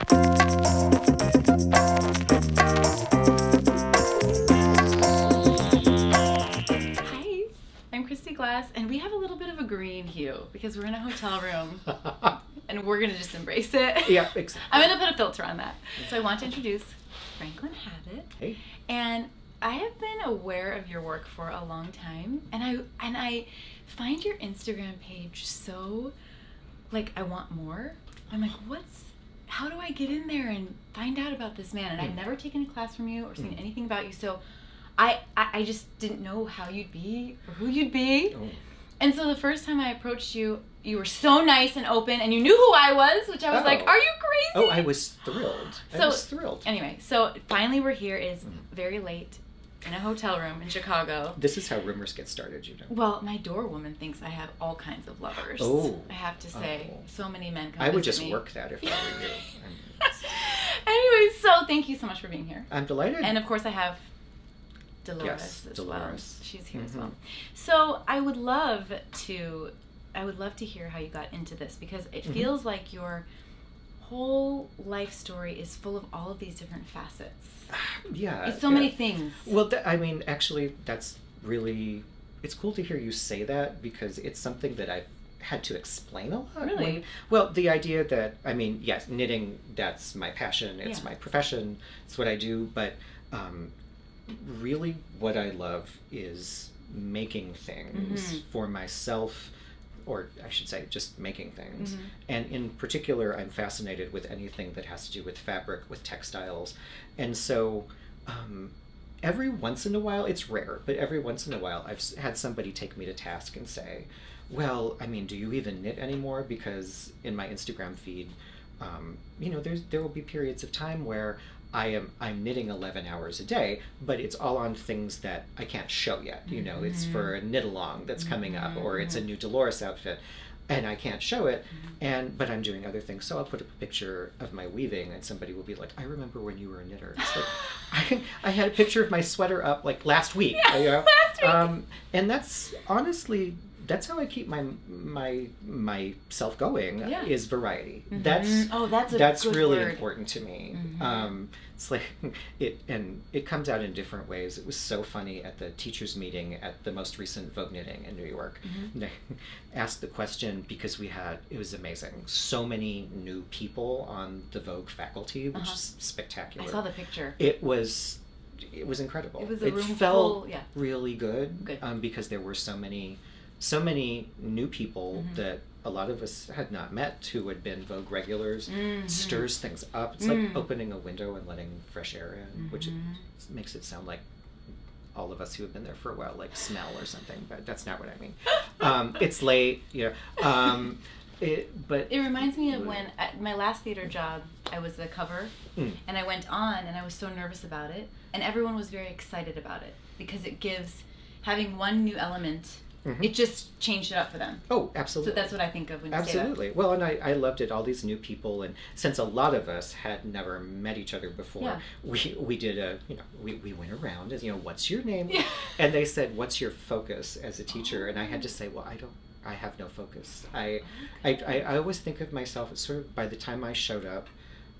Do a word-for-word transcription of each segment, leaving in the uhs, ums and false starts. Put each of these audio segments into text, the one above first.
Hi, I'm Kristy Glass, and we have a little bit of a green hue because we're in a hotel room and we're gonna just embrace it. Yeah, exactly. I'm gonna put a filter on that. So I want to introduce Franklin Habit. Hey. And I have been aware of your work for a long time, and I and I find your Instagram page so, like, I want more. I'm like, what's, how do I get in there and find out about this man? And I've never taken a class from you or seen mm. anything about you, so I, I, I just didn't know how you'd be or who you'd be. Oh. And so the first time I approached you, you were so nice and open, and you knew who I was, which I was oh. like, are you crazy? Oh, I was thrilled. So, I was thrilled. Anyway, so finally we're here. It's very late in a hotel room in Chicago. This is how rumors get started, you know. Well, my doorwoman thinks I have all kinds of lovers. Oh. I have to say, oh. so many men come I would just me. work that if I were you. I mean, anyway, so thank you so much for being here. I'm delighted. And of course I have Dolores yes, as Dolores. well. She's here mm-hmm. as well. So I would love to, I would love to hear how you got into this, because it mm-hmm. feels like your whole life story is full of all of these different facets. Yeah. It's so yeah. many things. Well, th I mean, actually, that's really, it's cool to hear you say that, because it's something that I've had to explain a lot. Really? When, well, the idea that, I mean, yes, knitting, that's my passion, it's yeah. my profession, it's what I do, but um, really what I love is making things mm-hmm. for myself, or I should say, just making things. Mm-hmm. And in particular, I'm fascinated with anything that has to do with fabric, with textiles. And so um, every once in a while, it's rare, but every once in a while, I've had somebody take me to task and say, well, I mean, do you even knit anymore? Because in my Instagram feed, um, you know, there's, there will be periods of time where I am I'm knitting eleven hours a day, but it's all on things that I can't show yet. You know, mm-hmm. it's for a knit along that's mm-hmm. coming up, or it's a new Dolores outfit, and I can't show it. Mm-hmm. And but I'm doing other things, so I'll put up a picture of my weaving, and somebody will be like, "I remember when you were a knitter." It's like, I, I had a picture of my sweater up like last week. Yeah, you know? Last week. Um, and that's honestly. That's how I keep my my myself going yeah. is variety. Mm-hmm. That's oh, that's a that's good really word. important to me. Mm-hmm. um, it's like it and it comes out in different ways. It was so funny at the teachers' meeting at the most recent Vogue Knitting in New York. Mm-hmm. They asked the question because we had it was amazing. So many new people on the Vogue faculty, which uh-huh. is spectacular. I saw the picture. It was it was incredible. It was a it room felt full, yeah. really good, good. Um, because there were so many. So many new people mm-hmm. that a lot of us had not met who had been Vogue regulars mm-hmm. stirs things up. It's mm-hmm. like opening a window and letting fresh air in, mm-hmm. which it makes it sound like all of us who have been there for a while like smell or something, but that's not what I mean. Um, it's late, you know. Um, it, but it reminds me of when at my last theater job, I was the cover, mm. and I went on, and I was so nervous about it, and everyone was very excited about it because it gives having one new element. Mm-hmm. It just changed it up for them. Oh, absolutely. So that's what I think of when you absolutely. say that. Absolutely. Well, and I, I loved it. All these new people, and since a lot of us had never met each other before, yeah. we we did a you know we, we went around as you know what's your name, yeah. and they said what's your focus as a teacher, oh. and I had to say well I don't I have no focus. I, okay. I, I I always think of myself as sort of by the time I showed up.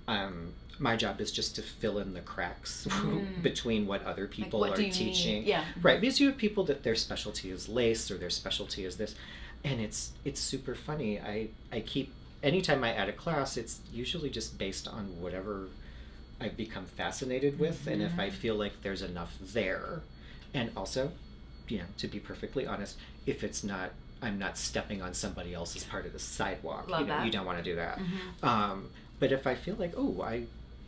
Um, my job is just to fill in the cracks mm. between what other people like, what are teaching. Yeah. Right. Because you have people that their specialty is lace or their specialty is this. And it's it's super funny. I, I keep, anytime I add a class, it's usually just based on whatever I've become fascinated with. Mm-hmm. And if I feel like there's enough there. And also, you know, to be perfectly honest, if it's not, I'm not stepping on somebody else's part of the sidewalk. Love you know, that. You don't want to do that. Mm-hmm. Um, but if I feel like, oh, I...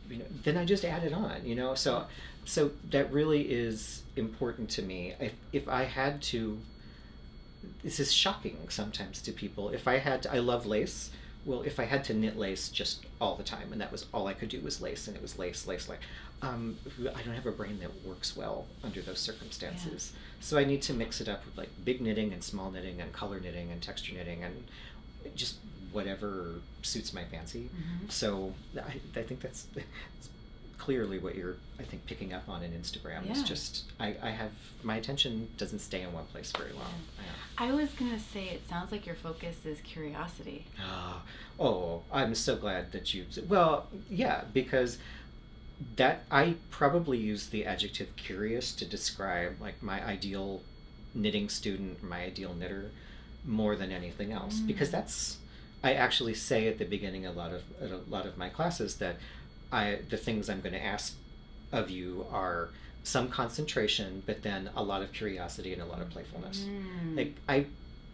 You know, then I just add it on, you know, so so that really is important to me. If, if I had to, this is shocking sometimes to people, if I had to, I love lace, well, if I had to knit lace just all the time, and that was all I could do was lace, and it was lace, lace, lace, um, I don't have a brain that works well under those circumstances. Yeah. So I need to mix it up with like big knitting and small knitting and color knitting and texture knitting and just whatever suits my fancy. Mm-hmm. So I, I think that's, that's clearly what you're, I think, picking up on in Instagram. Yeah. It's just, I, I have, my attention doesn't stay in one place very long. Yeah. I was going to say, it sounds like your focus is curiosity. Oh, oh, I'm so glad that you, well, yeah, because that, I probably use the adjective curious to describe like my ideal knitting student, my ideal knitter, more than anything else, mm. because that's, I actually say at the beginning a lot of at a lot of my classes that I the things I'm going to ask of you are some concentration, but then a lot of curiosity and a lot of playfulness. Mm. Like I,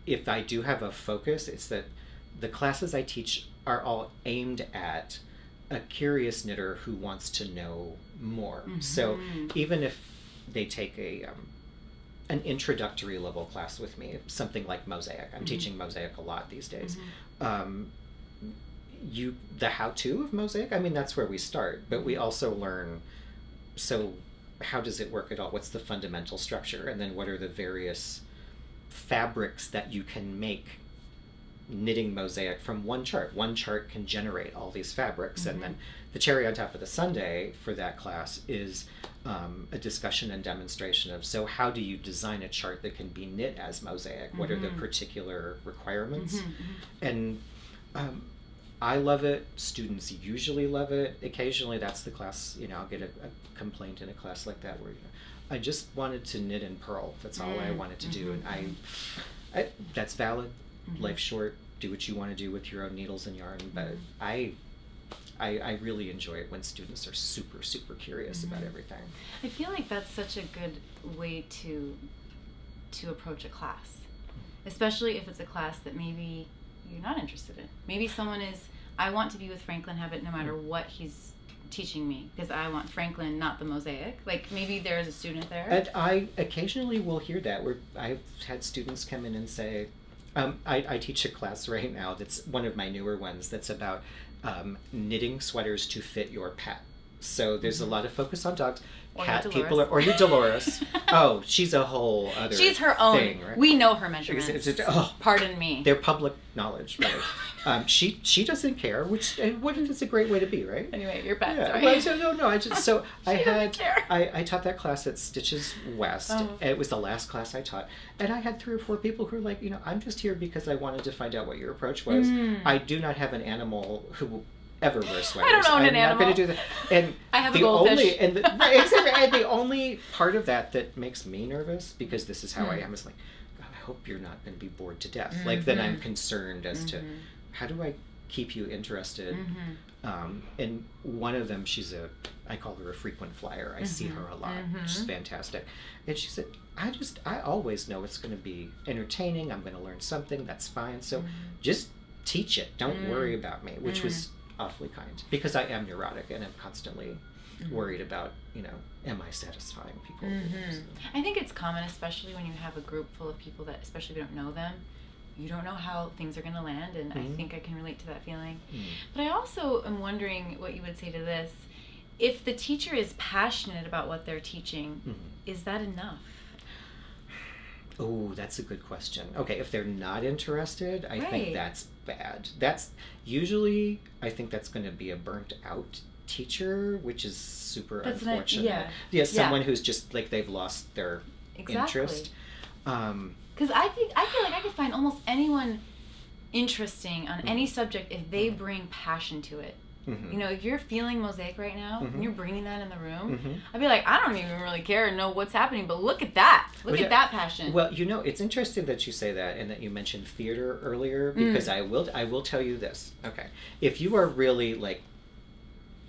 if I do have a focus, it's that the classes I teach are all aimed at a curious knitter who wants to know more. Mm-hmm. So even if they take a um, an introductory level class with me, something like Mosaic. I'm mm-hmm. teaching Mosaic a lot these days. Mm-hmm. um, you, the how-to of Mosaic, I mean, that's where we start, but we also learn, so how does it work at all? What's the fundamental structure? And then what are the various fabrics that you can make knitting Mosaic from one chart? One chart can generate all these fabrics. Mm-hmm. And then the cherry on top of the sundae for that class is um, a discussion and demonstration of, so how do you design a chart that can be knit as Mosaic? Mm-hmm. What are the particular requirements? Mm-hmm. And um, I love it. Students usually love it. Occasionally that's the class, you know, I'll get a, a complaint in a class like that where, you know, I just wanted to knit and purl. That's all mm-hmm. I wanted to do. And I, I that's valid. Mm-hmm. Life's short, do what you want to do with your own needles and yarn, but I, I, I really enjoy it when students are super, super curious mm-hmm. about everything. I feel like that's such a good way to, to approach a class, especially if it's a class that maybe you're not interested in. Maybe someone is, I want to be with Franklin Habit no matter mm-hmm. what he's teaching me, because I want Franklin, not the Mosaic. Like maybe there's a student there. And I occasionally will hear that, where I've had students come in and say, Um, I, I teach a class right now that's one of my newer ones that's about um, knitting sweaters to fit your pet. So there's mm-hmm. a lot of focus on dogs. Or cat people are, or your Dolores. Oh, she's a whole other She's her own. Thing, right? We know her measurements. It's, it's, it's, oh, pardon me. They're public knowledge, right? um, she she doesn't care, which what is a great way to be, right? Anyway, your pet. Yeah. Well, so, no, no. I just so I had care. I I taught that class at Stitches West. Oh. It was the last class I taught, and I had three or four people who were like, you know, I'm just here because I wanted to find out what your approach was. Mm. I do not have an animal who. Ever wear sweaters. I don't own I'm an not animal. Going to do that. And I have the a goldfish. Only, and, the, and the only part of that that makes me nervous, because this is how mm. I am, is like, God, I hope you're not going to be bored to death. Mm-hmm. Like, then I'm concerned as mm-hmm. to, how do I keep you interested? Mm-hmm. um, and one of them, she's a, I call her a frequent flyer. I mm-hmm. see her a lot. Mm-hmm. She's fantastic. And she said, I just, I always know it's going to be entertaining. I'm going to learn something. That's fine. So mm-hmm. just teach it. Don't mm-hmm. worry about me, which mm-hmm. was awfully kind, because I am neurotic and I'm constantly mm-hmm. worried about, you know, am I satisfying people? Mm-hmm. So. I think it's common, especially when you have a group full of people that, especially if you don't know them, you don't know how things are going to land, and mm-hmm. I think I can relate to that feeling. Mm-hmm. But I also am wondering what you would say to this. If the teacher is passionate about what they're teaching, mm-hmm. is that enough? Oh, that's a good question. Okay, if they're not interested, I right. think that's bad. That's usually, I think that's going to be a burnt out teacher, which is super that's unfortunate. Not, yeah. yeah, someone yeah. who's just like they've lost their exactly. interest. Um, because I think I feel like I could find almost anyone interesting on mm-hmm. any subject if they mm-hmm. bring passion to it. Mm-hmm. You know, if you're feeling Mosaic right now mm-hmm. and you're bringing that in the room, mm-hmm. I'd be like, I don't even really care and know what's happening, but look at that. Look well, at that passion. Well, you know, it's interesting that you say that and that you mentioned theater earlier, because mm. I will I will tell you this. Okay. If you are really like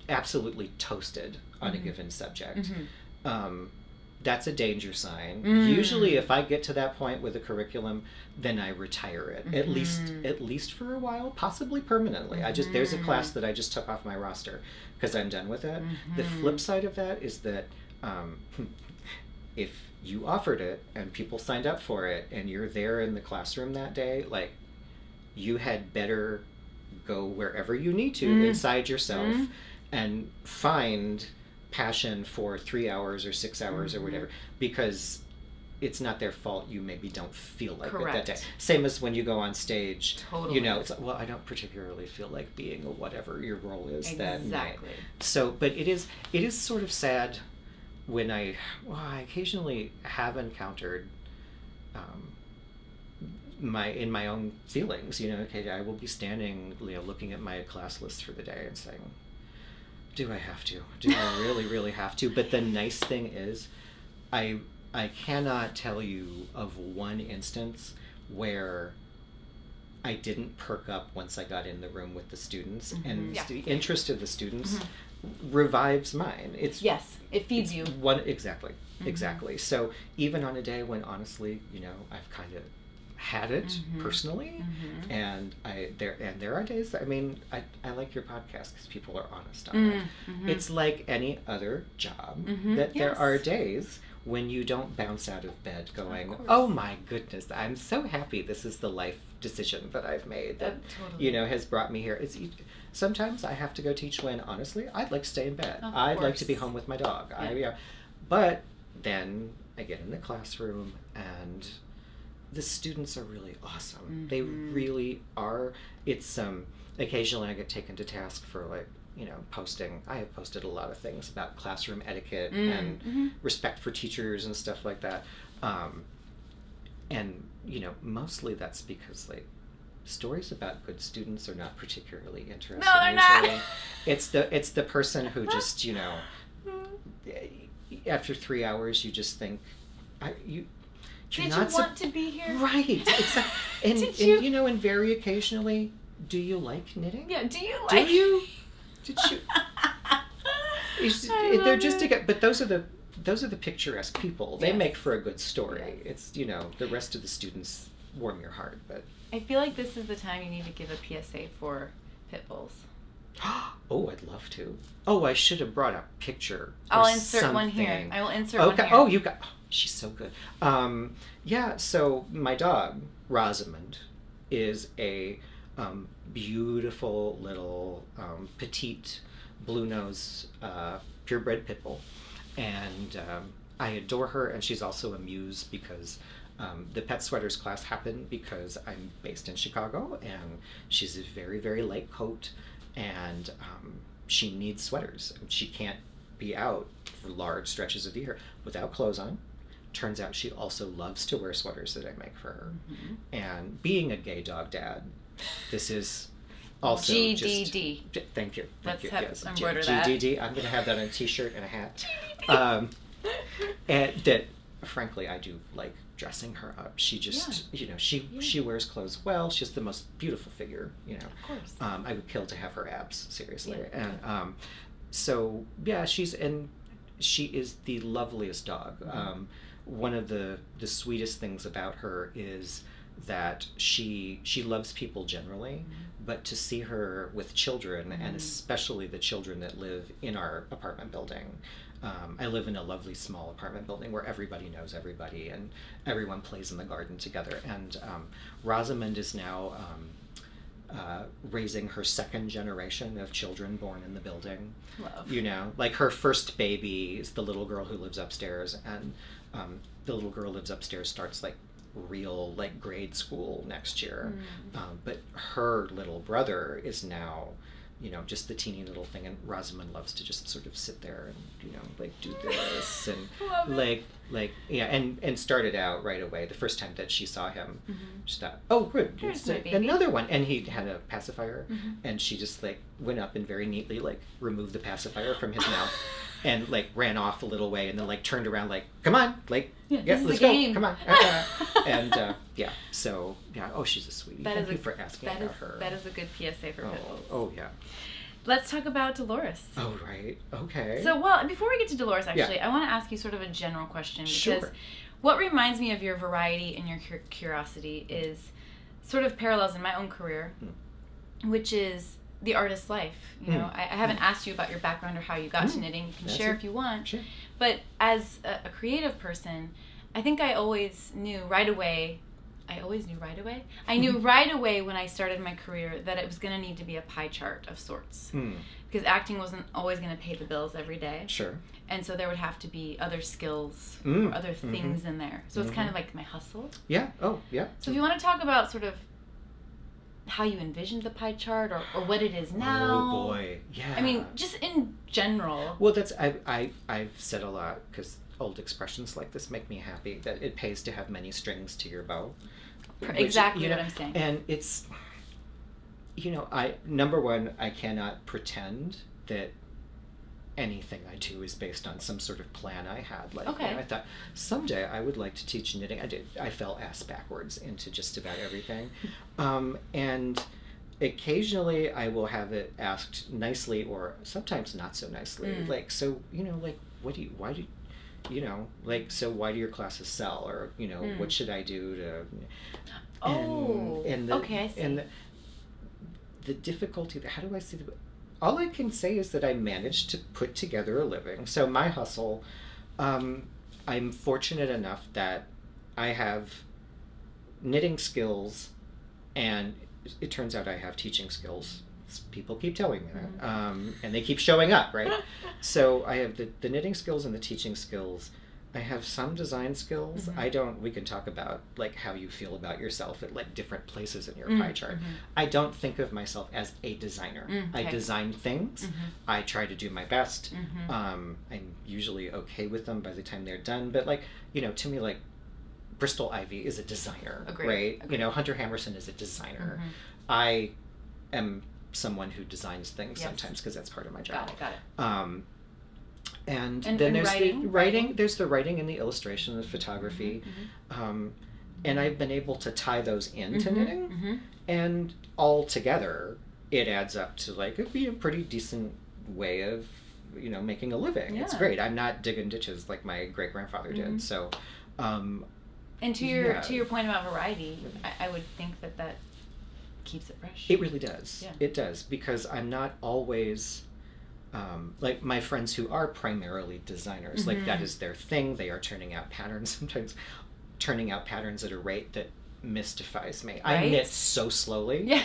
absolutely toasted on mm-hmm. a given subject, mm-hmm. um, that's a danger sign. Mm. Usually if I get to that point with a curriculum, then I retire it. Mm-hmm. At least at least for a while, possibly permanently. I just mm. there's a class that I just took off my roster because I'm done with it. Mm-hmm. The flip side of that is that um, if you offered it and people signed up for it and you're there in the classroom that day, like you had better go wherever you need to mm. inside yourself mm. and find passion for three hours or six hours mm-hmm. or whatever, because it's not their fault you maybe don't feel like Correct. It that day. Same as when you go on stage. Totally. You know, it's like, well, I don't particularly feel like being a whatever your role is exactly. that night. So, but it is, it is sort of sad when I, well, I occasionally have encountered um, my, in my own feelings, you know, okay, I will be standing, you know, looking at my class list for the day and saying, do I have to? Do I really, really have to? But the nice thing is, I... I cannot tell you of one instance where I didn't perk up once I got in the room with the students, mm-hmm. and yeah. the interest of the students mm-hmm. revives mine. It's yes, it feeds you. One exactly, mm-hmm. exactly. So even on a day when honestly, you know, I've kind of had it mm-hmm. personally, mm-hmm. and I there and there are days. I mean, I I like your podcast because people are honest on mm-hmm. it. Mm-hmm. It's like any other job mm-hmm. that yes. there are days when you don't bounce out of bed going, of oh my goodness, I'm so happy this is the life decision that I've made that, totally. You know, has brought me here. It's sometimes I have to go teach when, honestly, I'd like to stay in bed. Of I'd course. Like to be home with my dog. Yeah. I, you know, but then I get in the classroom and the students are really awesome. Mm-hmm. They really are. It's, um, occasionally I get taken to task for like, you know, posting. I have posted a lot of things about classroom etiquette mm, and mm-hmm. respect for teachers and stuff like that. Um, and, you know, mostly that's because, like, stories about good students are not particularly interesting. No, they're usually. Not. It's the, it's the person who just, you know, after three hours, you just think, I, you... Did you want to be here? Right. It's a, and, Did you? and, you know, and very occasionally, do you like knitting? Yeah, do you like... Do you... Did you, is, they're just to get, but those are the those are the picturesque people. They yes. make for a good story. Yes. It's, you know, the rest of the students warm your heart. But I feel like this is the time you need to give a P S A for pit bulls. Oh, I'd love to. Oh, I should have brought a picture. I'll or insert something. one here. I will insert okay. one here. Oh, you got. Oh, she's so good. Um, yeah. So my dog Rosamond is a. Um, beautiful little um, petite blue nose uh, purebred pit bull, and um, I adore her, and she's also a muse because um, the pet sweaters class happened because I'm based in Chicago, and she's a very very light coat, and um, she needs sweaters. She can't be out for large stretches of the year without clothes on. Turns out she also loves to wear sweaters that I make for her, mm-hmm. and being a gay dog dad, this is also G D D. Just, thank you. Thank Let's you. Have yes. embroider G D D. That. G D D. I'm going to have that on a t-shirt and a hat. Um, and that, frankly, I do like dressing her up. She just, yeah. you know, she yeah. she wears clothes well. She's the most beautiful figure, you know. Of course. Um, I would kill to have her abs, seriously. Yeah. And um, so, yeah, she's, and she is the loveliest dog. Mm-hmm. Um, one of the, the sweetest things about her is that she she loves people generally, mm-hmm. but to see her with children, mm-hmm. and especially the children that live in our apartment building. Um, I live in a lovely small apartment building where everybody knows everybody and everyone plays in the garden together. And um, Rosamond is now um, uh, raising her second generation of children born in the building. Love. You know, like her first baby is the little girl who lives upstairs, and um, the little girl lives upstairs starts like real like grade school next year, mm. um, but her little brother is now, you know, just the teeny little thing, and Rosamond loves to just sort of sit there and, you know, like do this and like it. like yeah and and started out right away. The first time that she saw him, mm-hmm. she thought, oh good, there's a, another one, and he had a pacifier, mm-hmm. and she just like went up and very neatly like removed the pacifier from his mouth and like ran off a little way, and then like turned around like, come on, like yeah, yes, let's go, game. come on, uh, and uh, yeah, so yeah, oh, she's a sweetie. That Thank is you a, for asking that about is, her. That is a good P S A for oh, pit bulls. Oh yeah. Let's talk about Dolores. Oh right, okay. So well, before we get to Dolores, actually, yeah. I want to ask you sort of a general question, because sure. what reminds me of your variety and your curiosity is sort of parallels in my own career, mm. which is the artist's life. You know, mm. I, I haven't mm. asked you about your background or how you got mm. to knitting. You can That's share it. If you want. Sure. But as a, a creative person, I think I always knew right away I always knew right away. I knew right away when I started my career that it was going to need to be a pie chart of sorts. Mm. Because acting wasn't always going to pay the bills every day. Sure. And so there would have to be other skills mm. or other things mm-hmm. in there. So mm-hmm. it's kind of like my hustle. Yeah. Oh, yeah. So if you want to talk about sort of how you envisioned the pie chart, or, or what it is now. Oh, boy. Yeah. I mean, just in general. Well, that's, I, I, I've said a lot because old expressions like this make me happy, that it pays to have many strings to your bow. Exactly, which, you know, what I'm saying. And it's, you know, I, number one, I cannot pretend that anything I do is based on some sort of plan I had. Like, okay. You know, I thought someday I would like to teach knitting. I did. I fell ass backwards into just about everything. Um, and occasionally I will have it asked nicely, or sometimes not so nicely. Mm. Like, so, you know, like, what do you, why do you, you know, like, so why do your classes sell? Or, you know, mm. what should I do to... And, oh, and the, okay, I see. And the, the difficulty, how do I see the... All I can say is that I managed to put together a living. So my hustle, um, I'm fortunate enough that I have knitting skills, and it turns out I have teaching skills. People keep telling me that, um, and they keep showing up, right? So I have the, the knitting skills and the teaching skills. I have some design skills. Mm-hmm. I don't, we can talk about like how you feel about yourself at like different places in your mm-hmm. pie chart. Mm-hmm. I don't think of myself as a designer. Mm-hmm. I design things. Mm-hmm. I try to do my best. Mm-hmm. Um, I'm usually okay with them by the time they're done. But like, you know, to me, like Bristol Ivy is a designer, Agreed. Right? Agreed. You know, Hunter Hammerson is a designer. Mm-hmm. I am someone who designs things yes. sometimes because that's part of my job. Got it, got it. Um, and, and then and there's writing, the writing, writing, there's the writing and the illustration and the photography. Mm-hmm. Um, and I've been able to tie those into mm-hmm. knitting mm-hmm. and all together it adds up to like, it'd be a pretty decent way of, you know, making a living. Yeah. It's great. I'm not digging ditches like my great grandfather mm-hmm. did. So, um, and to your, yeah. to your point about variety, I, I would think that that keeps it fresh. It really does. Yeah. It does, because I'm not always um, like my friends who are primarily designers, mm-hmm. like that is their thing. They are turning out patterns, sometimes turning out patterns at a rate that mystifies me. Right? I knit so slowly. Yeah.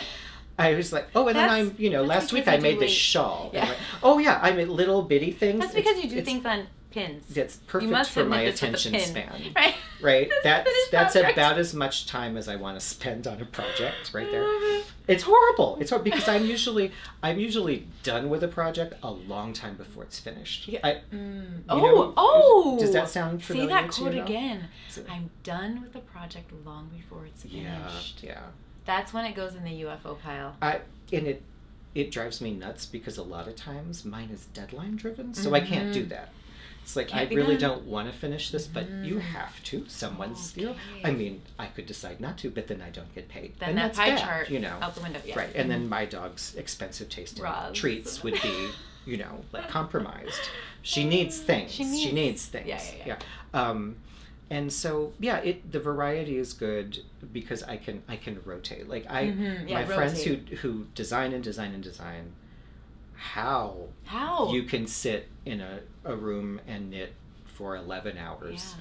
I was like, oh, and that's, then I'm, you know, last week I made this shawl. Yeah. Like, oh yeah, I made little bitty things. That's because it's, you do things on pins. That's perfect for my attention span. Right. Right. That's that's project. About as much time as I want to spend on a project right there. It. It's horrible. It's horrible because I'm usually I'm usually done with a project a long time before it's finished. Yeah. I, mm. Oh, know, oh. Does that sound familiar? See that quote to you again. So, I'm done with a project long before it's finished. Yeah. Yeah. That's when it goes in the U F O pile. I and it it drives me nuts because a lot of times mine is deadline driven, so mm-hmm. I can't do that. It's like, Can't I really done. Don't want to finish this, but mm. you have to. Someone's, okay. you know, I mean, I could decide not to, but then I don't get paid. Then and that that's pie bad, chart, you know, out the window. Yeah. Right. And mm-hmm. then my dog's expensive taste in treats would be, you know, like compromised. She needs things. She needs, she needs things. Yeah, yeah, yeah. yeah. Um, and so, yeah, it the variety is good because I can I can rotate. Like I, mm-hmm. yeah, my rotate. friends who who design and design and design. How, how you can sit in a, a room and knit for eleven hours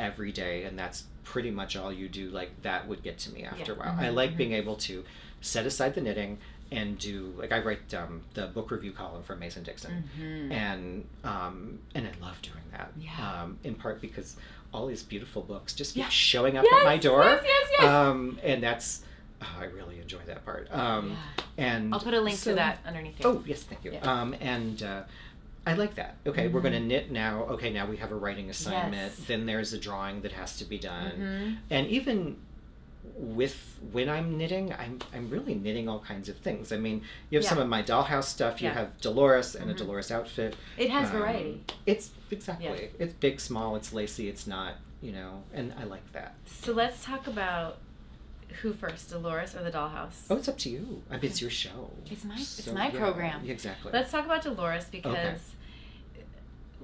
yeah. every day, and that's pretty much all you do, like that would get to me after yeah. a while. Mm-hmm, I like mm-hmm. being able to set aside the knitting and do, like I write um, the book review column for Mason Dixon, mm-hmm. and um, and I love doing that, yeah. um, in part because all these beautiful books just keep yeah. showing up yes, at my door, yes, yes, yes. Um, and that's... Oh, I really enjoy that part. Um, yeah. And I'll put a link so, to that underneath here. Oh, yes, thank you. Yeah. Um, and uh, I like that. Okay, mm-hmm. we're going to knit now. Okay, now we have a writing assignment. Yes. Then there's a drawing that has to be done. Mm-hmm. And even with when I'm knitting, I'm, I'm really knitting all kinds of things. I mean, you have yeah. some of my dollhouse stuff. You yeah. have Dolores and mm-hmm. a Dolores outfit. It has um, variety. It's exactly. Yeah. It's big, small, it's lacy, it's not, you know, and I like that. So let's talk about... Who first, Dolores or the dollhouse? Oh, it's up to you. I mean, it's your show. It's my so, it's my yeah, program. Exactly. Let's talk about Dolores because okay.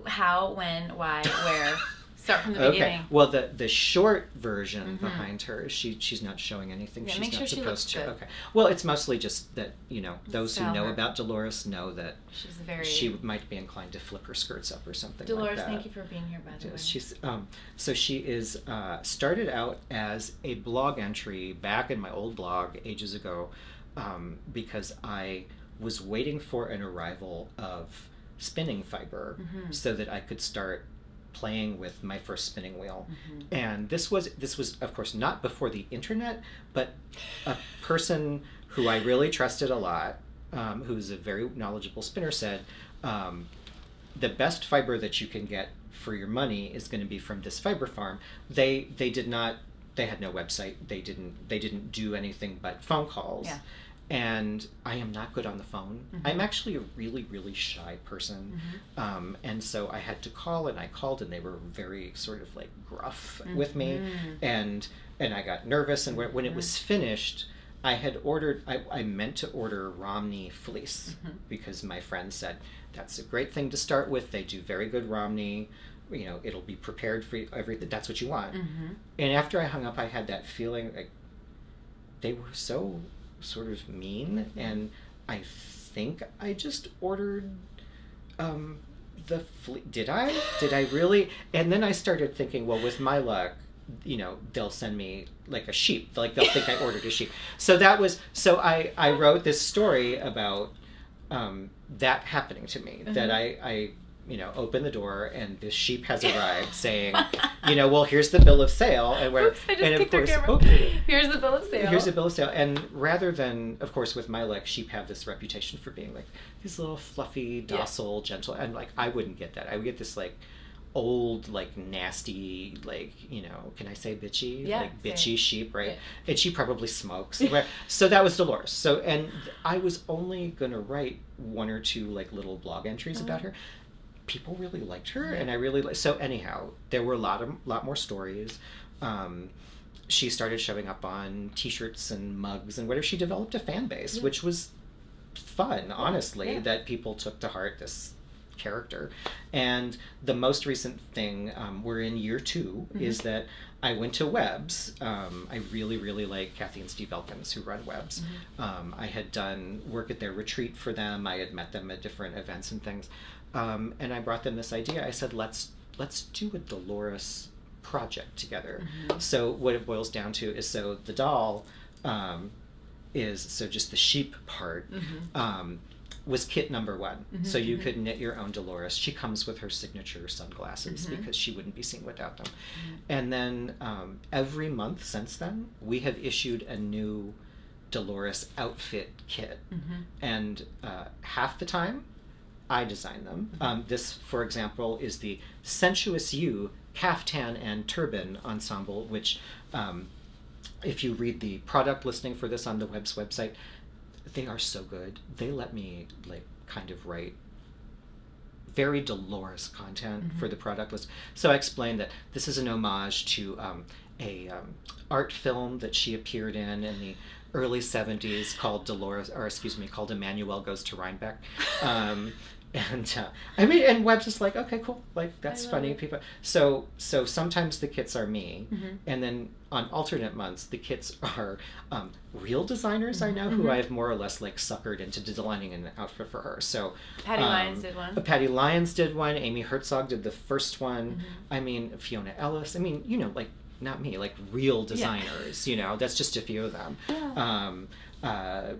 how, when, why, where. Start from the okay. beginning. Well, the the short version mm-hmm. behind her, she she's not showing anything. Yeah, she's make not sure supposed she looks to. Good. Okay. Well, it's mostly just that, you know, those Sell who know her. about Dolores know that she's very. She might be inclined to flip her skirts up or something. Dolores, like that. Thank you for being here, by the yes, way. She's um. So she is uh, started out as a blog entry back in my old blog ages ago, um, because I was waiting for an arrival of spinning fiber mm-hmm. so that I could start playing with my first spinning wheel. Mm-hmm. And this was, this was of course not before the internet, but a person who I really trusted a lot, um, who's a very knowledgeable spinner, said, um, the best fiber that you can get for your money is going to be from this fiber farm. They, they did not, they had no website. They didn't, they didn't do anything but phone calls. Yeah. And I am not good on the phone. Mm-hmm. I'm actually a really, really shy person. Mm-hmm. um, and so I had to call, and I called, and they were very sort of like gruff mm-hmm. with me, and and I got nervous. And when it was finished, I had ordered, I, I meant to order Romney fleece mm-hmm. because my friend said, that's a great thing to start with. They do very good Romney. You know, it'll be prepared for everything. That's what you want. Mm-hmm. And after I hung up, I had that feeling like they were so sort of mean, and I think I just ordered um the fle- did I did I really? And then I started thinking, well, with my luck, you know, they'll send me like a sheep, like they'll think I ordered a sheep. So that was, so I I wrote this story about um that happening to me, mm-hmm. that I I you know, open the door and this sheep has arrived saying, you know, well, here's the bill of sale. And we're, Oops, I just and of course, oh, here's the bill of sale. Here's the bill of sale. And rather than, of course, with my luck, sheep have this reputation for being like these little fluffy, docile, yeah. gentle. And like, I wouldn't get that. I would get this like old, like nasty, like, you know, can I say bitchy? Yeah, like bitchy same. sheep, right? Yeah. And she probably smokes. So that was Dolores. So, and I was only going to write one or two like little blog entries mm-hmm. about her. People really liked her, and I really li- so anyhow, there were a lot of lot more stories. Um, she started showing up on T-shirts and mugs and whatever. She developed a fan base, yeah. which was fun, honestly, yeah. that people took to heart this character. And the most recent thing, um, we're in year two, mm-hmm. is that I went to WEBS. Um, I really, really like Kathy and Steve Elkins, who run WEBS. Mm-hmm. Um, I had done work at their retreat for them. I had met them at different events and things. Um, and I brought them this idea. I said, let's let's do a Dolores project together. Mm-hmm. So what it boils down to is, so the doll um, is, so just the sheep part, mm-hmm. um, was kit number one. Mm-hmm. So you mm-hmm. could knit your own Dolores. She comes with her signature sunglasses mm-hmm. because she wouldn't be seen without them. Mm-hmm. And then um, every month since then, we have issued a new Dolores outfit kit. Mm-hmm. And uh, half the time, I design them. Mm-hmm. Um, this, for example, is the Sensuous You Caftan and Turban Ensemble, which um, if you read the product listing for this on the WEBS website, they are so good. They let me like kind of write very Dolores content mm-hmm. for the product list. So I explained that this is an homage to um, a um, art film that she appeared in in the early seventies called Dolores, or excuse me, called Emmanuel Goes to Rhinebeck. Um, And uh, I mean, and Webb's just like, okay, cool, like that's funny. It. People, so so sometimes the kits are me, mm-hmm. and then on alternate months the kits are um, real designers mm-hmm. I know mm-hmm. who I've more or less like suckered into designing an outfit for her. So Patty um, Lyons did one. Patty Lyons did one. Amy Herzog did the first one. Mm-hmm. I mean, Fiona Ellis. I mean, you know, like not me, like real designers. Yeah. You know, that's just a few of them. Yeah. Um, uh,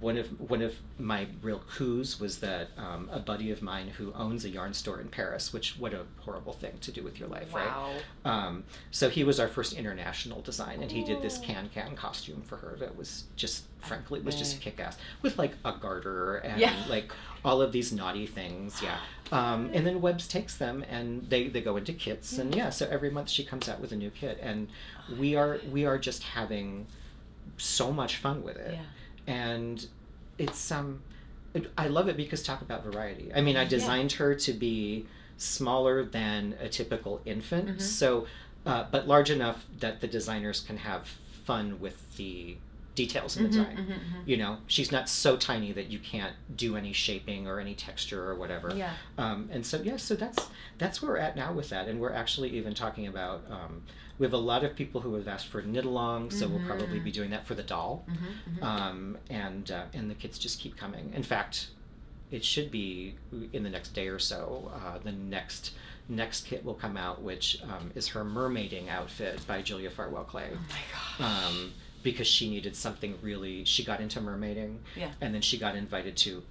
One of one of my real coups was that um, a buddy of mine who owns a yarn store in Paris, which what a horrible thing to do with your life, wow. right? Um, so he was our first international design, and he did this can-can costume for her that was just, frankly, was just kick-ass, with like a garter and yeah. like all of these naughty things, yeah. Um, and then Webbs takes them, and they, they go into kits, and yeah, so every month she comes out with a new kit, and we are we are just having so much fun with it. Yeah. And it's um it, I love it because talk about variety. I mean, I designed yeah. her to be smaller than a typical infant, mm-hmm. so uh, but large enough that the designers can have fun with the details in the mm-hmm, design. Mm-hmm. You know, she's not so tiny that you can't do any shaping or any texture or whatever. Yeah. Um, and so, yeah, so that's that's where we're at now with that. And we're actually even talking about, um, we have a lot of people who have asked for knit-along, so mm-hmm. we'll probably be doing that for the doll. Mm-hmm, mm-hmm. Um, and, uh, and the kids just keep coming. In fact, it should be in the next day or so, uh, the next... next kit will come out, which um, is her mermaiding outfit by Julia Farwell-Clay. Oh my gosh. Um, because she needed something really, she got into mermaiding, yeah. and then she got invited to,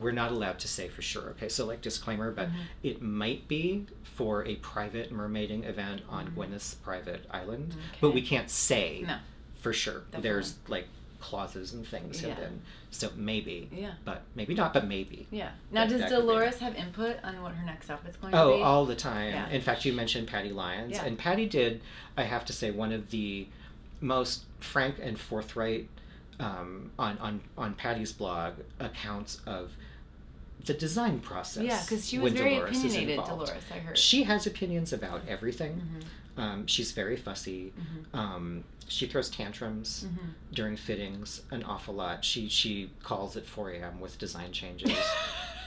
we're not allowed to say for sure, okay, so like disclaimer, but mm-hmm. it might be for a private mermaiding event on mm-hmm. Gwyneth's private island, okay. but we can't say no. for sure. Definitely. There's like clauses and things yeah. hidden, so maybe, yeah, but maybe not, but maybe. Yeah. Now, that, does Dolores have input on what her next outfit's going oh, to be? Oh, all the time. Yeah. In fact, you mentioned Patty Lyons, yeah. and Patty did, I have to say, one of the most frank and forthright um, on on on Patty's blog accounts of the design process. Yeah, because she was very Dolores opinionated. Dolores, I heard. She has opinions about everything. Mm-hmm. Um, she's very fussy. Mm-hmm. Um, she throws tantrums mm-hmm. during fittings an awful lot. She she calls at four A M with design changes.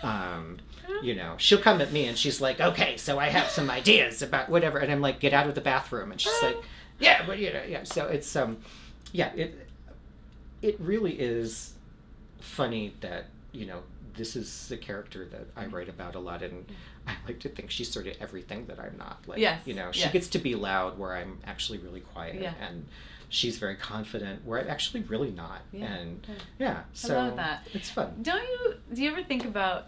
um, you know, she'll come at me and she's like, "Okay, so I have some ideas about whatever," and I'm like, "Get out of the bathroom," and she's like, "Yeah, but you know, yeah." So it's um, yeah, it it really is funny that you know. This is the character that I write about a lot, and I like to think she's sort of everything that I'm not. Like, yes, you know, she yes. gets to be loud where I'm actually really quiet, yeah. and she's very confident where I'm actually really not. Yeah. And yeah, yeah so I love that. It's fun. Don't you? Do you ever think about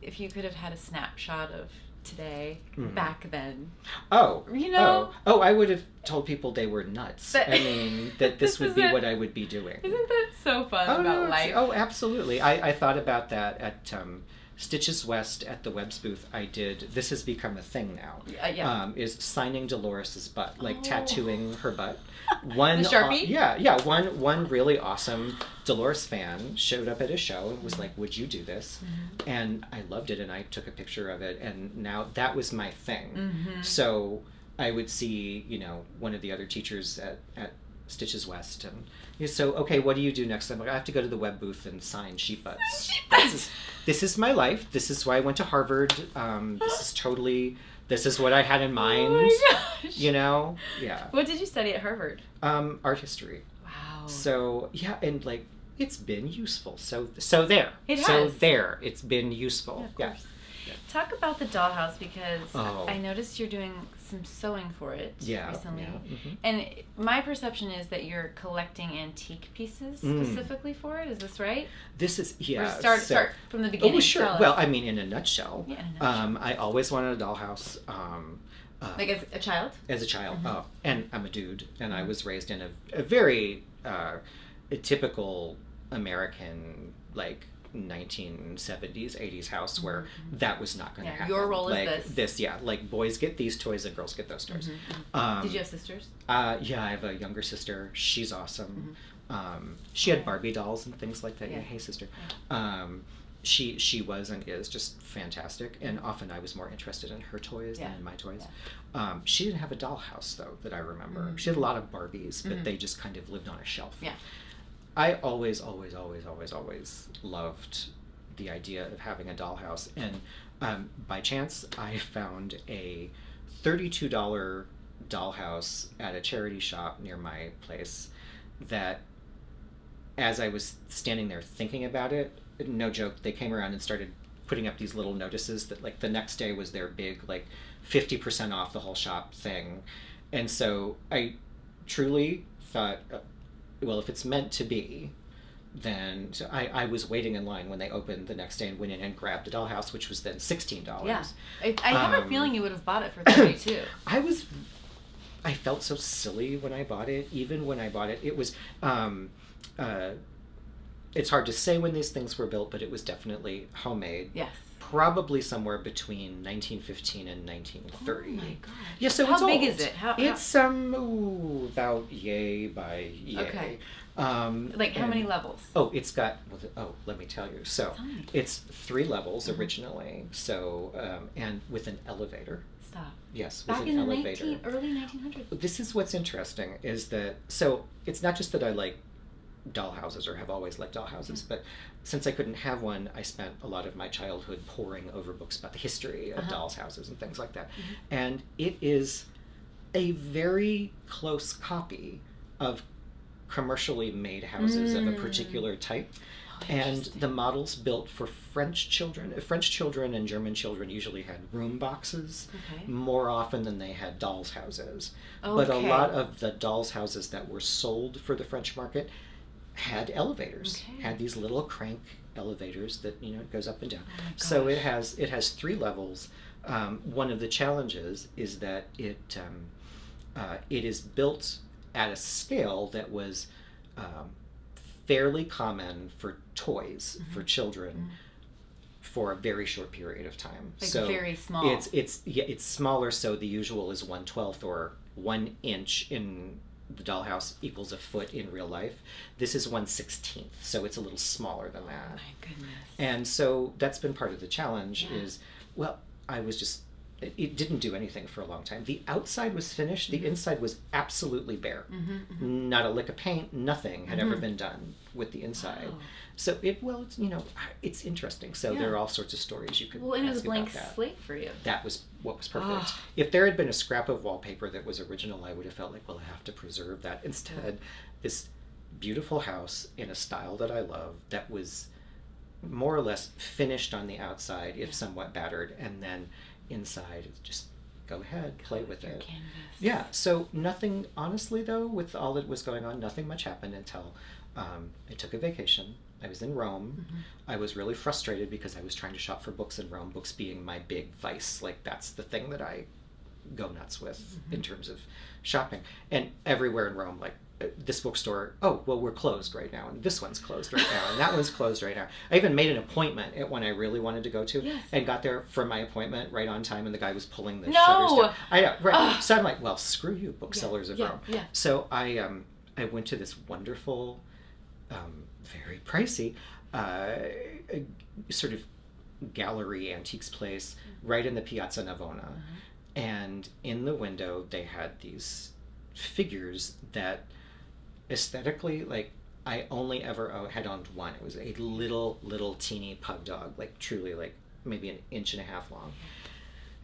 if you could have had a snapshot of today mm-hmm. back then? Oh, you know, oh. oh, I would have told people they were nuts. But I mean, that this, this would be what I would be doing. Isn't that so fun oh, about no, life? Oh, absolutely. I, I thought about that at um, Stitches West at the W E B S booth. I did, this has become a thing now, uh, yeah. um, is signing Dolores's butt, like oh. tattooing her butt. One, the Sharpie? Uh, yeah, yeah. One, one really awesome Dolores fan showed up at a show and was like, "Would you do this?" Mm-hmm. And I loved it, and I took a picture of it, and now that was my thing. Mm-hmm. So I would see, you know, one of the other teachers at, at Stitches West, and you know, so, okay, what do you do next? I'm like, I have to go to the web booth and sign sheep butts. Sheep butts. This, is, this is my life. This is why I went to Harvard. Um, this is totally... This is what I had in mind. Oh my gosh. You know? Yeah. What did you study at Harvard? Um, art history. Wow. So, yeah, and like, it's been useful. So so there. It has. So there. It's been useful. Yeah, of course. Yeah. Talk about the dollhouse, because oh. I noticed you're doing some sewing for it yeah, recently. Yeah. Mm-hmm. And my perception is that you're collecting antique pieces mm. specifically for it. Is this right? This is, yeah. Or start, so, start from the beginning. Oh, sure. Well, I mean, in a nutshell, yeah, in a nutshell. Um, I always wanted a dollhouse. Um, uh, like as a child? As a child. Mm-hmm. Oh, and I'm a dude, and I was raised in a, a very uh, a typical American, like, nineteen seventies, eighties house where mm-hmm. that was not going to yeah, happen. Your role like, is this. This, yeah. Like, boys get these toys and girls get those toys. Mm-hmm. um, Did you have sisters? Uh, yeah, I have a younger sister. She's awesome. Mm-hmm. um, she had Barbie dolls and things like that. Yeah, yeah. Hey, sister. Yeah. Um, she she was and is just fantastic, and often I was more interested in her toys yeah. than in my toys. Yeah. Um, she didn't have a dollhouse, though, that I remember. Mm-hmm. She had a lot of Barbies, but mm-hmm. they just kind of lived on a shelf. Yeah. I always, always, always, always, always loved the idea of having a dollhouse, and um, by chance, I found a thirty-two dollar dollhouse at a charity shop near my place that, as I was standing there thinking about it, no joke, they came around and started putting up these little notices that, like, the next day was their big, like, fifty percent off the whole shop thing, and so I truly thought... Uh, well, if it's meant to be, then so I, I was waiting in line when they opened the next day and went in and grabbed a dollhouse, which was then sixteen dollars. Yeah. I, I have um, a feeling you would have bought it for thirty-two dollars. I was, I felt so silly when I bought it. Even when I bought it, it was, um, uh, it's hard to say when these things were built, but it was definitely homemade. Yes. Probably somewhere between nineteen fifteen and nineteen thirty. Oh my god! Yeah, so how it's big old. Is it? How, it's how... um ooh, about yay by yay. Okay. Um, like how and, many levels? Oh, it's got. Oh, let me tell you. So tell me. It's three levels originally. So um, and with an elevator. Stop. Yes, with back an in elevator. the nineteen, early nineteen hundreds. This is what's interesting is that so it's not just that I like dollhouses, or have always liked dollhouses, but since I couldn't have one, I spent a lot of my childhood poring over books about the history of uh-huh. dolls' houses and things like that. Mm-hmm. And it is a very close copy of commercially made houses mm. of a particular type. And the models built for French children. French children and German children usually had room boxes okay. more often than they had dolls' houses. Okay. But a lot of the dolls' houses that were sold for the French market had elevators, okay. had these little crank elevators that, you know, it goes up and down. Oh, so it has, it has three levels. Um, one of the challenges is that it, um, uh, it is built at a scale that was... Um, fairly common for toys mm-hmm. for children mm-hmm. for a very short period of time. Like so very small. It's it's yeah it's smaller. So the usual is one twelfth or one inch in the dollhouse equals a foot in real life. This is one sixteenth, so it's a little smaller than that. Oh my goodness! And so that's been part of the challenge. Yeah. Is well, I was just it, it didn't do anything for a long time. The outside was finished. Mm-hmm. The inside was absolutely bare. Mm-hmm, mm-hmm. Not a lick of paint. Nothing had mm-hmm. ever been done with the inside. Wow. So it, well, it's, you know, it's interesting. So yeah. there are all sorts of stories you could Well, and it was a blank slate for you. That was what was perfect. Oh. If there had been a scrap of wallpaper that was original, I would have felt like, well, I have to preserve that. Instead, yeah. this beautiful house in a style that I love that was more or less finished on the outside, if yeah. somewhat battered, and then inside, just go ahead, play with it. Canvas. Yeah, so nothing, honestly though, with all that was going on, nothing much happened until um, I took a vacation. I was in Rome. Mm-hmm. I was really frustrated because I was trying to shop for books in Rome, books being my big vice. Like, that's the thing that I go nuts with mm-hmm. in terms of shopping. And everywhere in Rome, like, this bookstore, oh, well, we're closed right now, and this one's closed right now, and that one's closed right now. I even made an appointment at one I really wanted to go to, yes. and got there for my appointment right on time, and the guy was pulling the no! shutters down. I know, right. Ugh. So I'm like, well, screw you, booksellers yeah, of yeah, Rome. Yeah. So I, um, I went to this wonderful, um, very pricey, uh, sort of gallery antiques place right in the Piazza Navona, mm-hmm. and in the window they had these figures that... aesthetically, like, I only ever had owned one. It was a little, little teeny pug dog, like truly like maybe an inch and a half long.